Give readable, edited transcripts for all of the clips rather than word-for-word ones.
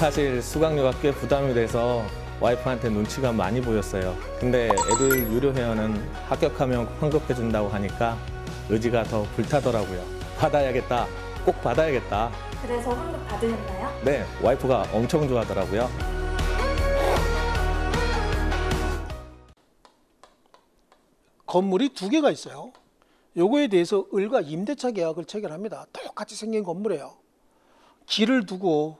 사실 수강료가 꽤 부담이 돼서 와이프한테 눈치가 많이 보였어요. 근데 애들 유료 회원은 합격하면 환급해준다고 하니까 의지가 더 불타더라고요. 받아야겠다, 꼭 받아야겠다. 그래서 환급 받으셨나요? 네, 와이프가 엄청 좋아하더라고요. 건물이 두 개가 있어요. 요거에 대해서 을과 임대차 계약을 체결합니다. 똑같이 생긴 건물이에요. 길을 두고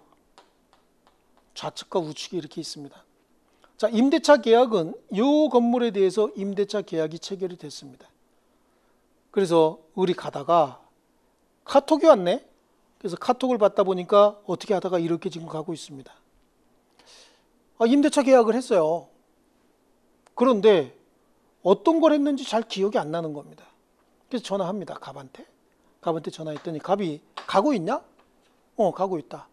좌측과 우측이 이렇게 있습니다. 자, 임대차 계약은 이 건물에 대해서 임대차 계약이 체결이 됐습니다. 그래서 을이 가다가 카톡이 왔네. 그래서 카톡을 받다 보니까 어떻게 하다가 이렇게 지금 가고 있습니다. 아, 임대차 계약을 했어요. 그런데 어떤 걸 했는지 잘 기억이 안 나는 겁니다. 그래서 전화합니다. 갑한테. 갑한테 전화했더니 갑이 가고 있냐? 어, 가고 있다.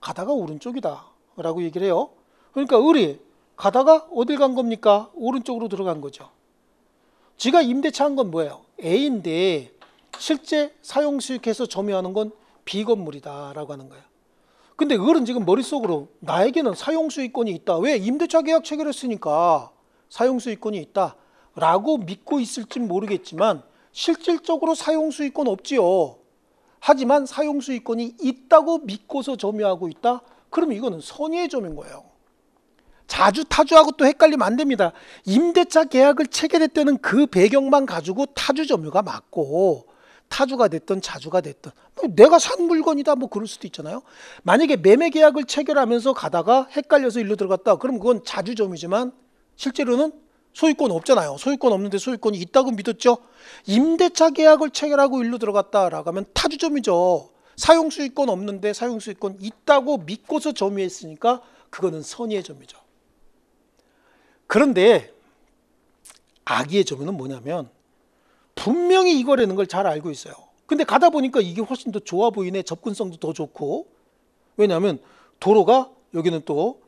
가다가 오른쪽이다 라고 얘기를 해요. 그러니까 을이 가다가 어딜 간 겁니까? 오른쪽으로 들어간 거죠. 지가 임대차 한 건 뭐예요? A인데 실제 사용 수익해서 점유하는 건 B 건물이다 라고 하는 거예요. 근데 을은 지금 머릿속으로 나에게는 사용 수익권이 있다. 왜? 임대차 계약 체결했으니까 사용 수익권이 있다 라고 믿고 있을지 모르겠지만 실질적으로 사용 수익권 없지요. 하지만 사용 수익권이 있다고 믿고서 점유하고 있다? 그럼 이거는 선의의 점인 거예요. 자주 타주하고 또 헷갈리면 안 됩니다. 임대차 계약을 체결했다는 그 배경만 가지고 타주 점유가 맞고 타주가 됐든 자주가 됐든 뭐 내가 산 물건이다 뭐 그럴 수도 있잖아요. 만약에 매매 계약을 체결하면서 가다가 헷갈려서 일로 들어갔다. 그럼 그건 자주 점유지만 실제로는 소유권 없잖아요. 소유권 없는데 소유권이 있다고 믿었죠. 임대차 계약을 체결하고 일로 들어갔다라고 하면 타주점이죠. 사용 수익권 없는데 사용 수익권 있다고 믿고서 점유했으니까 그거는 선의의 점유죠. 그런데 악의의 점유는 뭐냐면 분명히 이거라는 걸 잘 알고 있어요. 근데 가다 보니까 이게 훨씬 더 좋아 보이네. 접근성도 더 좋고. 왜냐하면 도로가 여기는 또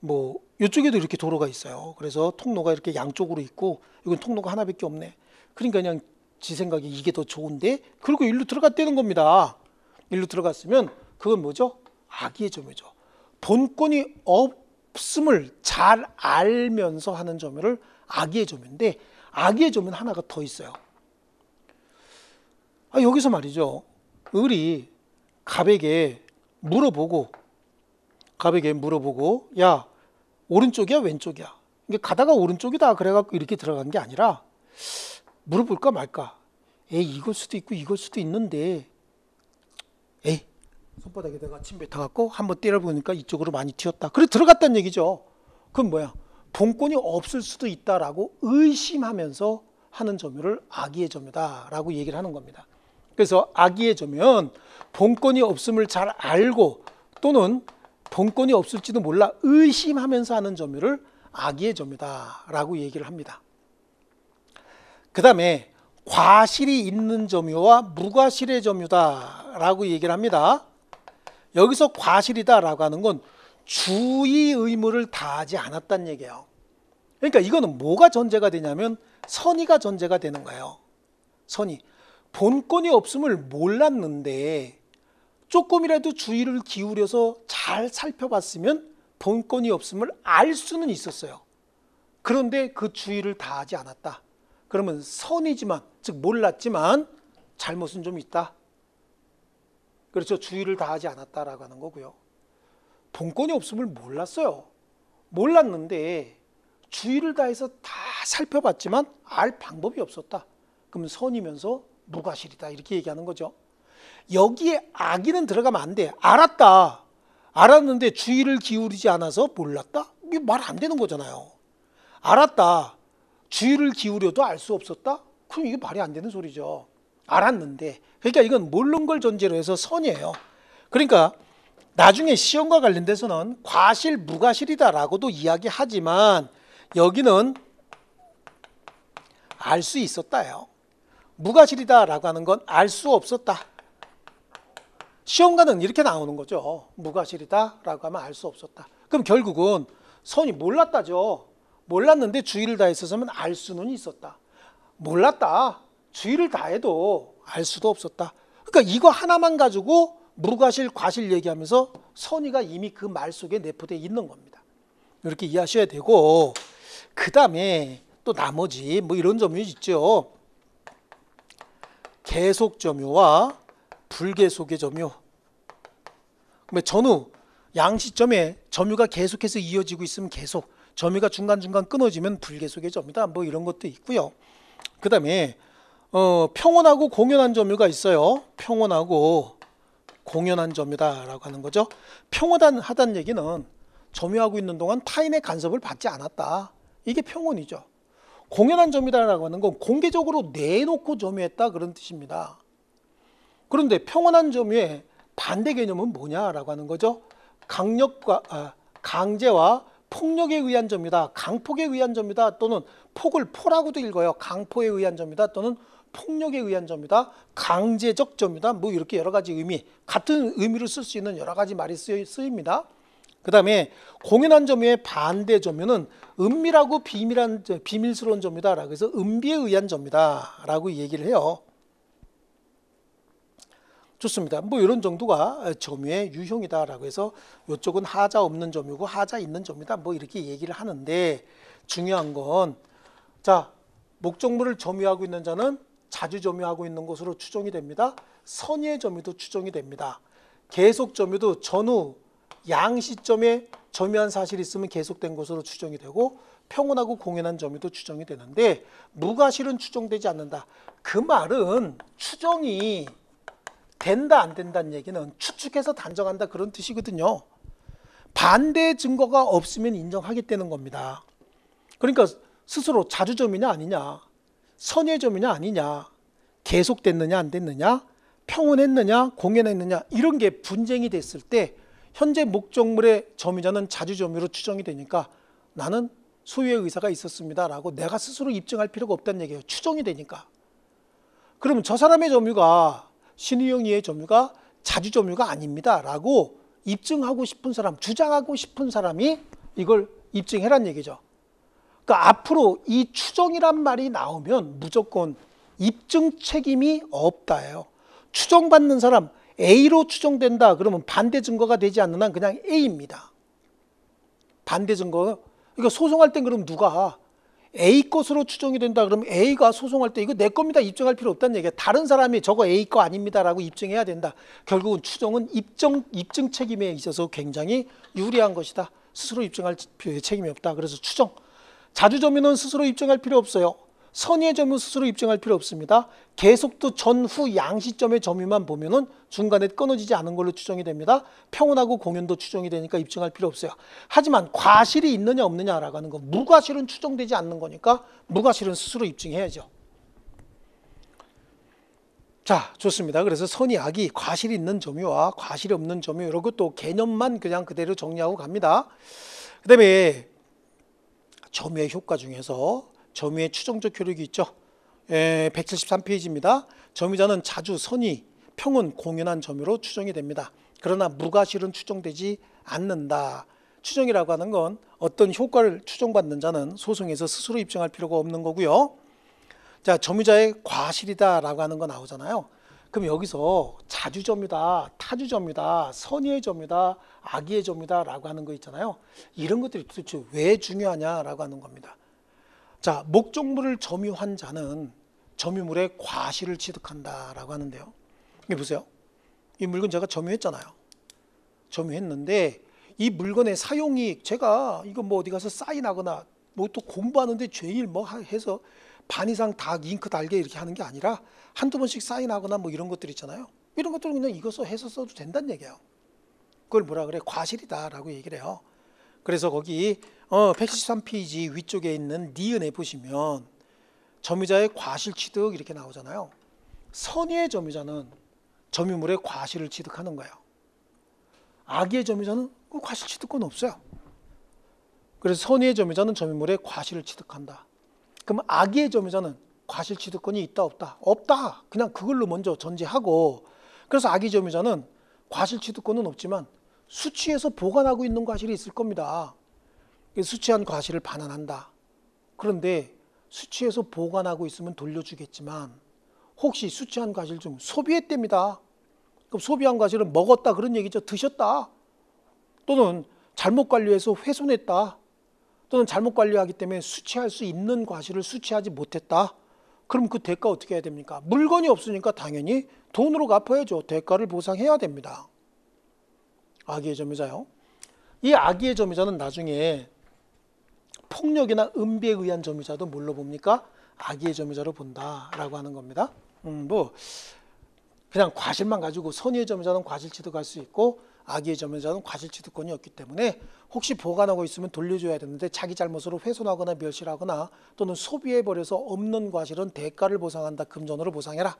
뭐 이쪽에도 이렇게 도로가 있어요. 그래서 통로가 이렇게 양쪽으로 있고 이건 통로가 하나밖에 없네. 그러니까 그냥 지 생각에 이게 더 좋은데 그리고 일로 들어갔다는 겁니다. 일로 들어갔으면 그건 뭐죠? 악의의 점유죠. 본권이 없음을 잘 알면서 하는 점유를 악의의 점유인데 악의의 점유는 하나가 더 있어요. 아, 여기서 말이죠. 을이 갑에게 물어보고 야, 오른쪽이야 왼쪽이야? 이게 가다가 오른쪽이다 그래갖고 이렇게 들어간 게 아니라 물어볼까 말까? 에이, 이걸 수도 있고 이걸 수도 있는데 에이, 손바닥에다가 침 뱉어갖고 한번 때려보니까 이쪽으로 많이 튀었다. 그래 들어갔단 얘기죠. 그건 뭐야? 본권이 없을 수도 있다라고 의심하면서 하는 점유를 악의의 점유다라고 얘기를 하는 겁니다. 그래서 악의의 점유는 본권이 없음을 잘 알고 또는 본권이 없을지도 몰라 의심하면서 하는 점유를 악의의 점유다라고 얘기를 합니다. 그 다음에 과실이 있는 점유와 무과실의 점유다라고 얘기를 합니다. 여기서 과실이다라고 하는 건 주의 의무를 다하지 않았다는 얘기예요. 그러니까 이거는 뭐가 전제가 되냐면 선의가 전제가 되는 거예요. 선의. 본권이 없음을 몰랐는데 조금이라도 주의를 기울여서 잘 살펴봤으면 본권이 없음을 알 수는 있었어요. 그런데 그 주의를 다하지 않았다. 그러면 선이지만, 즉 몰랐지만 잘못은 좀 있다. 그렇죠. 주의를 다하지 않았다라고 하는 거고요. 본권이 없음을 몰랐어요. 몰랐는데 주의를 다해서 다 살펴봤지만 알 방법이 없었다. 그러면 선이면서 무과실이다 이렇게 얘기하는 거죠. 여기에 악의는 들어가면 안 돼. 알았다. 알았는데 주의를 기울이지 않아서 몰랐다? 이게 말 안 되는 거잖아요. 알았다. 주의를 기울여도 알 수 없었다? 그럼 이게 말이 안 되는 소리죠. 알았는데. 그러니까 이건 모르는 걸 전제로 해서 선이에요. 그러니까 나중에 시험과 관련돼서는 과실, 무과실이다라고도 이야기하지만 여기는 알 수 있었다예요. 무과실이다라고 하는 건 알 수 없었다. 시험과는 이렇게 나오는 거죠. 무과실이다라고 하면 알 수 없었다. 그럼 결국은 선이 몰랐다죠. 몰랐는데 주의를 다했었으면 알 수는 있었다. 몰랐다. 주의를 다해도 알 수도 없었다. 그러니까 이거 하나만 가지고 무과실, 과실 얘기하면서 선의가 이미 그 말 속에 내포되어 있는 겁니다. 이렇게 이해하셔야 되고, 그 다음에 또 나머지 뭐 이런 점이 있죠. 계속 점유와 불계속의 점유. 전후 양시점에 점유가 계속해서 이어지고 있으면 계속, 점유가 중간중간 끊어지면 불계속의 점유다, 뭐 이런 것도 있고요. 그 다음에 평온하고 공연한 점유가 있어요. 평온하고 공연한 점유다라고 하는 거죠. 평온하다는 얘기는 점유하고 있는 동안 타인의 간섭을 받지 않았다, 이게 평온이죠. 공연한 점유다라고 하는 건 공개적으로 내놓고 점유했다, 그런 뜻입니다. 그런데 평온한 점유의 반대 개념은 뭐냐라고 하는 거죠. 강제와 폭력에 의한 점유다, 강폭에 의한 점유다, 또는 폭을 포라고도 읽어요. 강포에 의한 점유다, 또는 폭력에 의한 점유다, 강제적 점유다, 뭐 이렇게 여러 가지 의미, 같은 의미로 쓸 수 있는 여러 가지 말이 쓰입니다. 그 다음에 공연한 점유의 반대 점유는 은밀하고 비밀스러운 점유다, 라고 해서 은비에 의한 점유다 라고 얘기를 해요. 좋습니다. 뭐 이런 정도가 점유의 유형이다라고 해서 이쪽은 하자 없는 점유고 하자 있는 점유다, 뭐 이렇게 얘기를 하는데, 중요한 건, 자, 목적물을 점유하고 있는 자는 자주 점유하고 있는 것으로 추정이 됩니다. 선의의 점유도 추정이 됩니다. 계속 점유도 전후 양 시점에 점유한 사실이 있으면 계속된 것으로 추정이 되고, 평온하고 공연한 점유도 추정이 되는데 무과실은 추정되지 않는다. 그 말은 추정이 된다 안 된다는 얘기는 추측해서 단정한다, 그런 뜻이거든요. 반대의 증거가 없으면 인정하겠다는 겁니다. 그러니까 스스로 자주점이냐 아니냐, 선의의 점이냐 아니냐, 계속됐느냐 안 됐느냐, 평온했느냐 공연했느냐, 이런 게 분쟁이 됐을 때 현재 목적물의 점유자는 자주점유로 추정이 되니까 나는 소유의 의사가 있었습니다 라고 내가 스스로 입증할 필요가 없다는 얘기예요. 추정이 되니까. 그러면 저 사람의 점유가, 신의영이의 점유가 자주점유가 아닙니다 라고 입증하고 싶은 사람, 주장하고 싶은 사람이 이걸 입증해란 얘기죠. 그러니까 앞으로 이 추정이란 말이 나오면 무조건 입증 책임이 없다예요. 추정받는 사람, A로 추정된다 그러면 반대 증거가 되지 않는 한 그냥 A입니다. 반대 증거, 그러니까 소송할 땐 그럼 누가 A 것으로 추정이 된다 그러면 A가 소송할 때 이거 내 겁니다 입증할 필요 없다는 얘기야. 다른 사람이 저거 A 거 아닙니다 라고 입증해야 된다. 결국은 추정은 입증 책임에 있어서 굉장히 유리한 것이다. 스스로 입증할 책임이 없다. 그래서 추정, 자주점유는 스스로 입증할 필요 없어요. 선의의 점유는 스스로 입증할 필요 없습니다. 계속도 전후 양시점의 점유만 보면은 중간에 끊어지지 않은 걸로 추정이 됩니다. 평온하고 공연도 추정이 되니까 입증할 필요 없어요. 하지만 과실이 있느냐 없느냐라고 하는 거, 무과실은 추정되지 않는 거니까 무과실은 스스로 입증해야죠. 자, 좋습니다. 그래서 선의, 악이, 과실이 있는 점유와 과실이 없는 점유, 이러고 또 개념만 그냥 그대로 정리하고 갑니다. 그 다음에 점유의 효과 중에서 점유의 추정적 효력이 있죠. 173페이지입니다. 점유자는 자주, 선의, 평온, 공연한 점유로 추정이 됩니다. 그러나 무과실은 추정되지 않는다. 추정이라고 하는 건 어떤 효과를 추정받는 자는 소송에서 스스로 입증할 필요가 없는 거고요. 자, 점유자의 과실이다라고 하는 거 나오잖아요. 그럼 여기서 자주 점유다, 타주 점유다, 선의의 점유다, 악의의 점유다라고 하는 거 있잖아요. 이런 것들이 도대체 왜 중요하냐라고 하는 겁니다. 자, 목적물을 점유한 자는 점유물의 과실을 취득한다라고 하는데요. 이게 보세요. 이 물건 제가 점유했잖아요. 점유했는데 이 물건의 사용이익, 제가 이거 뭐 어디 가서 사인하거나 뭐 또 공부하는데 제일 뭐 해서 반 이상 다 잉크 달게 이렇게 하는 게 아니라 한두 번씩 사인하거나 뭐 이런 것들 있잖아요. 이런 것들은 그냥 이것을 해서 써도 된다는 얘기예요. 그걸 뭐라 그래? 과실이다라고 얘기를 해요. 그래서 거기 173페이지 위쪽에 있는 니은에 보시면 점유자의 과실 취득 이렇게 나오잖아요. 선의의 점유자는 점유물의 과실을 취득하는 거예요. 악의의 점유자는 과실 취득권 없어요. 그래서 선의의 점유자는 점유물의 과실을 취득한다. 그럼 악의의 점유자는 과실 취득권이 있다 없다? 없다. 그냥 그걸로 먼저 전제하고, 그래서 악의 점유자는 과실 취득권은 없지만 수취해서 보관하고 있는 과실이 있을 겁니다. 수취한 과실을 반환한다. 그런데 수취해서 보관하고 있으면 돌려주겠지만 혹시 수취한 과실 좀 소비했답니다. 그럼 소비한 과실은 먹었다 그런 얘기죠. 드셨다. 또는 잘못 관리해서 훼손했다. 또는 잘못 관리하기 때문에 수취할 수 있는 과실을 수취하지 못했다. 그럼 그 대가 어떻게 해야 됩니까? 물건이 없으니까 당연히 돈으로 갚아야죠. 대가를 보상해야 됩니다. 악의의 점유자요. 이 악의의 점유자는 나중에 폭력이나 음비에 의한 점유자도 뭘로 봅니까? 악의의 점유자로 본다라고 하는 겁니다. 그냥 과실만 가지고 선의의 점유자는 과실 취득할 수 있고 악의의 점유자는 과실 취득권이 없기 때문에 혹시 보관하고 있으면 돌려줘야 되는데 자기 잘못으로 훼손하거나 멸실하거나 또는 소비해버려서 없는 과실은 대가를 보상한다. 금전으로 보상해라.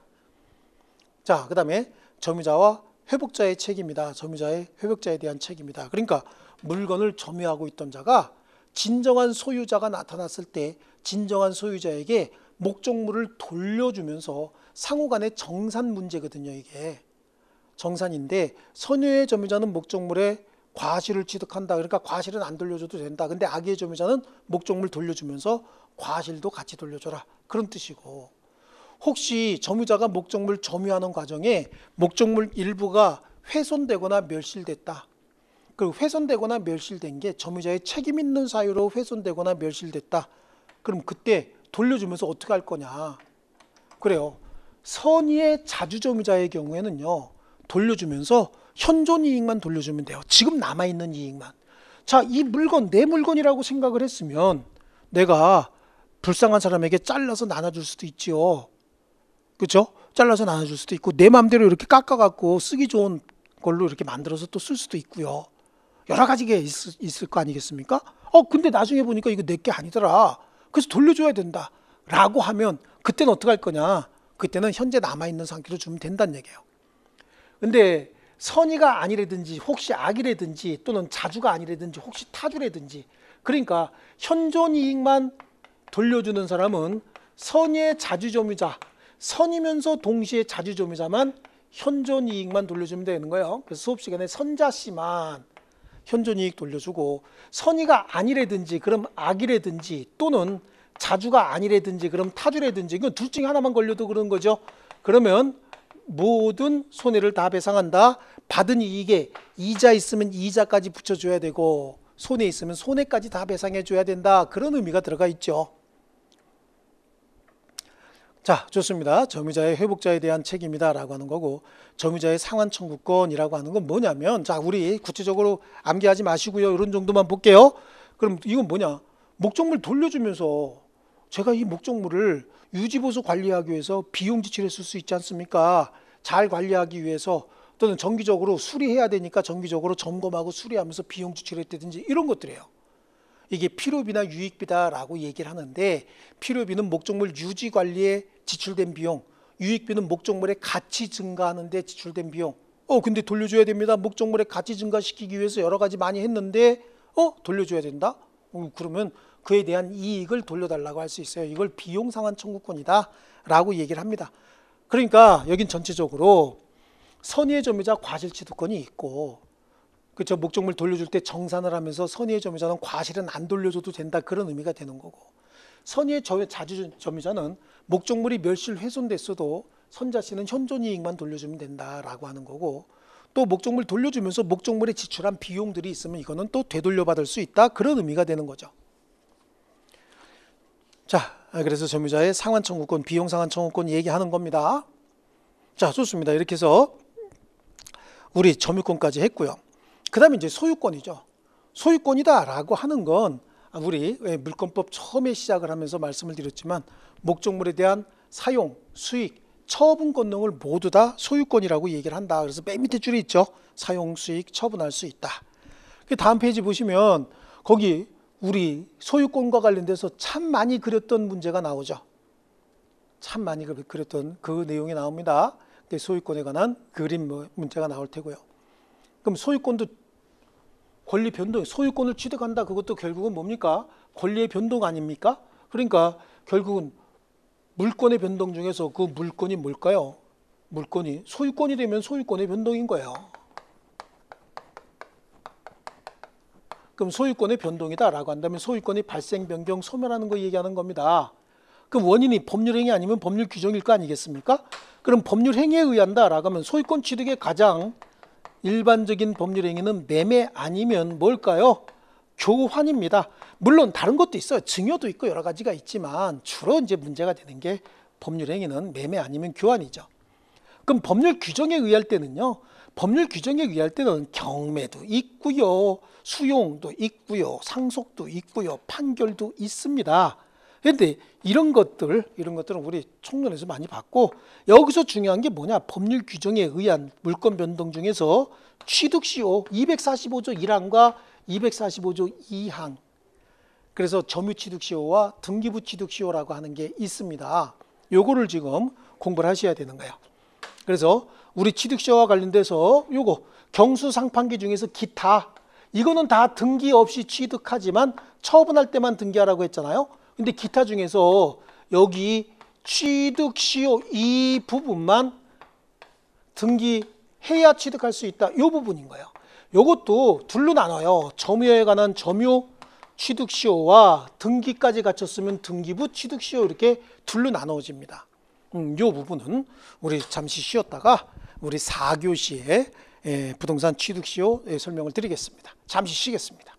자, 그 다음에 점유자와 회복자의 책임이다. 점유자의 회복자에 대한 책임이다. 그러니까 물건을 점유하고 있던 자가 진정한 소유자가 나타났을 때 진정한 소유자에게 목적물을 돌려주면서 상호간의 정산 문제거든요. 이게 정산인데 선의의 점유자는 목적물에 과실을 취득한다. 그러니까 과실은 안 돌려줘도 된다. 근데 악의의 점유자는 목적물 돌려주면서 과실도 같이 돌려줘라. 그런 뜻이고 혹시 점유자가 목적물 점유하는 과정에 목적물 일부가 훼손되거나 멸실됐다. 그리고 훼손되거나 멸실된 게 점유자의 책임 있는 사유로 훼손되거나 멸실됐다. 그럼 그때 돌려주면서 어떻게 할 거냐. 그래요. 선의의 자주점유자의 경우에는요. 돌려주면서 현존 이익만 돌려주면 돼요. 지금 남아있는 이익만. 자, 이 물건 내 물건이라고 생각을 했으면 내가 불쌍한 사람에게 잘라서 나눠줄 수도 있지요. 그렇죠? 잘라서 나눠줄 수도 있고 내 마음대로 이렇게 깎아갖고 쓰기 좋은 걸로 이렇게 만들어서 또 쓸 수도 있고요. 여러 가지가 있을 거 아니겠습니까? 근데 나중에 보니까 이거 내 게 아니더라. 그래서 돌려줘야 된다. 라고 하면 그때는 어떻게 할 거냐. 그때는 현재 남아있는 상태로 주면 된다는 얘기예요. 근데 선의가 아니라든지 혹시 악이라든지 또는 자주가 아니라든지 혹시 타주라든지 그러니까 현존 이익만 돌려주는 사람은 선의의 자주점유자 선이면서 동시에 자주점유자만 현존 이익만 돌려주면 되는 거예요. 그래서 수업 시간에 선자 씨만 현존 이익 돌려주고 선의가 아니라든지 그럼 악이라든지 또는 자주가 아니라든지 그럼 타주라든지 이건 둘 중에 하나만 걸려도 그런 거죠. 그러면 모든 손해를 다 배상한다. 받은 이익에 이자 있으면 이자까지 붙여줘야 되고 손해 있으면 손해까지 다 배상해줘야 된다. 그런 의미가 들어가 있죠. 자, 좋습니다. 점유자의 회복자에 대한 책임이다 라고 하는 거고 점유자의 상환청구권이라고 하는 건 뭐냐면 자, 우리 구체적으로 암기하지 마시고요. 이런 정도만 볼게요. 그럼 이건 뭐냐. 목적물 돌려주면서 제가 이 목적물을 유지보수 관리하기 위해서 비용 지출에 쓸 수 있지 않습니까? 잘 관리하기 위해서 또는 정기적으로 수리해야 되니까 정기적으로 점검하고 수리하면서 비용 지출했다든지 이런 것들이에요. 이게 필요비나 유익비다라고 얘기를 하는데 필요비는 목적물 유지 관리에 지출된 비용, 유익비는 목적물의 가치 증가하는 데 지출된 비용. 근데 돌려줘야 됩니다. 목적물의 가치 증가시키기 위해서 여러 가지 많이 했는데 돌려줘야 된다? 그러면 그에 대한 이익을 돌려달라고 할 수 있어요. 이걸 비용상환청구권이다 라고 얘기를 합니다. 그러니까 여긴 전체적으로 선의의 점유자 과실취득권이 있고 그쵸? 목적물 돌려줄 때 정산을 하면서 선의의 점유자는 과실은 안 돌려줘도 된다 그런 의미가 되는 거고 선의의 자주점유자는 목적물이 멸실 훼손됐어도 선자 씨는 현존이익만 돌려주면 된다라고 하는 거고 또 목적물 돌려주면서 목적물에 지출한 비용들이 있으면 이거는 또 되돌려받을 수 있다 그런 의미가 되는 거죠. 자, 그래서 점유자의 상환청구권, 비용상환청구권 얘기하는 겁니다. 자, 좋습니다. 이렇게 해서 우리 점유권까지 했고요. 그 다음에 이제 소유권이죠. 소유권이다라고 하는 건 우리 물권법 처음에 시작을 하면서 말씀을 드렸지만 목적물에 대한 사용, 수익, 처분 권능을 모두 다 소유권이라고 얘기를 한다. 그래서 맨 밑에 줄이 있죠. 사용, 수익, 처분할 수 있다. 그 다음 페이지 보시면 거기 우리 소유권과 관련돼서 참 많이 그렸던 문제가 나오죠. 참 많이 그렸던 그 내용이 나옵니다. 소유권에 관한 그림 문제가 나올 테고요. 그럼 소유권도 권리 변동, 소유권을 취득한다. 그것도 결국은 뭡니까? 권리의 변동 아닙니까? 그러니까 결국은 물권의 변동 중에서 그 물권이 뭘까요? 물권이 소유권이 되면 소유권의 변동인 거예요. 그럼 소유권의 변동이다라고 한다면 소유권이 발생, 변경, 소멸하는 거 얘기하는 겁니다. 그럼 원인이 법률 행위 아니면 법률 규정일 거 아니겠습니까? 그럼 법률 행위에 의한다라고 하면 소유권 취득의 가장 일반적인 법률 행위는 매매 아니면 뭘까요? 교환입니다. 물론 다른 것도 있어요. 증여도 있고 여러 가지가 있지만 주로 이제 문제가 되는 게 법률 행위는 매매 아니면 교환이죠. 그럼 법률 규정에 의할 때는요. 법률 규정에 의할 때는 경매도 있고요. 수용도 있고요. 상속도 있고요. 판결도 있습니다. 그런데 이런 것들은 우리 총론에서 많이 봤고, 여기서 중요한 게 뭐냐? 법률 규정에 의한 물권 변동 중에서 취득시효 245조 1항과 245조 2항, 그래서 점유취득시효와 등기부취득시효라고 하는 게 있습니다. 요거를 지금 공부를 하셔야 되는 거예요. 그래서 우리 취득시효와 관련돼서 요거 경수상판기 중에서 기타, 이거는 다 등기 없이 취득하지만 처분할 때만 등기하라고 했잖아요. 근데 기타 중에서 여기 취득시효 이 부분만 등기해야 취득할 수 있다, 이 부분인 거예요. 요것도 둘로 나눠요. 점유에 관한 점유 취득시효와 등기까지 갖췄으면 등기부 취득시효, 이렇게 둘로 나눠집니다. 요 부분은 우리 잠시 쉬었다가 우리 4교시에 부동산 취득시효 설명을 드리겠습니다. 잠시 쉬겠습니다.